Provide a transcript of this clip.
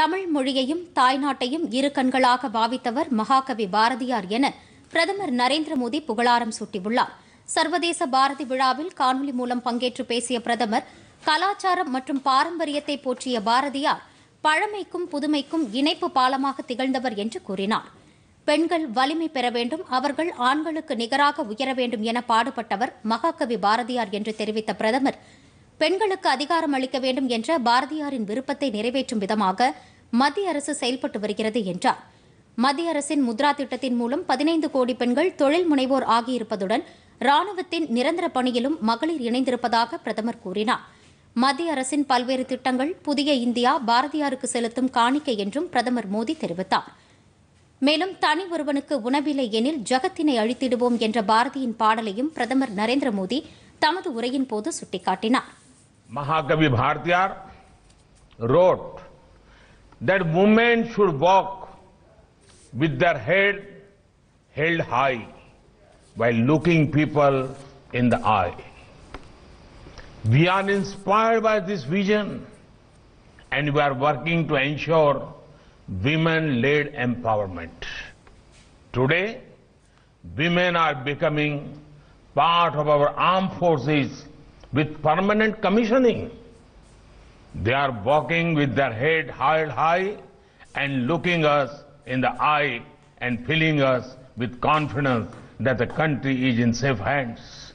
தமிழ் மொழியையும் தாய்நாட்டையும் இரு கண்களாக பாவித்தவர் மகாகவி பாரதியார் என பிரதமர் நரேந்திர மோடி புகழாரம் சூட்டியுள்ளார். சர்வதேச பாரதி விழாவில் காணொலி மூலம் பங்கேற்று பேசிய பிரதமர் கலாச்சாரம் மற்றும் பாரம்பரியத்தை போற்றிய பாரதியார் பழமைக்கும் புதுமைக்கும் இணைப்பு பாலமாக திகழ்ந்தவர் என்று கூறினார். பெண்கள் வலிமை பெற வேண்டும், அவர்கள் ஆண்களுக்கு நிகராக உயர வேண்டும் என பாடுபட்டவர் மகாகவி பாரதியார் என்று தெரிவித்த பிரதமர் பெண்களுக்கு அதிகாரம் அளிக்க வேண்டும் என்ற பாரதியாரின் விருப்பத்தை நிறைவேற்றும் விதமாக மத்திய அரசு செயல்பட்டு வருகிறது என்றார். மத்திய அரசின் முத்ரா திட்டத்தின் மூலம் 15 கோடி பெண்கள் தொழில் முனைவோர் ஆகியிருப்பதுடன் ராணுவத்தின் நிரந்தர பணியிலும் மகளிர் இணைந்திருப்பதாக பிரதமர் கூறினார். மத்திய அரசின் பல்வேறு திட்டங்கள் புதிய இந்தியா பாரதியாருக்கு செலுத்தும் காணிக்கை என்றும் பிரதமர் மோடி தெரிவித்தார். மேலும் தனி ஒருவனுக்கு உணவில்லை எனில் ஜகத்தினை அழித்திடுவோம் என்ற பாரதியின் பாடலையும் பிரதமர் நரேந்திர மோடி தமது உரையின் போது சுட்டிக்காட்டினார். மகாகவி Bharathiyar wrote that women should walk with their head held high while looking people in the eye. We are inspired by this vision and we are working to ensure women-led empowerment. Today, women are becoming part of our armed forces with permanent commissioning. They are walking with their head held high and looking us in the eye and filling us with confidence that the country is in safe hands.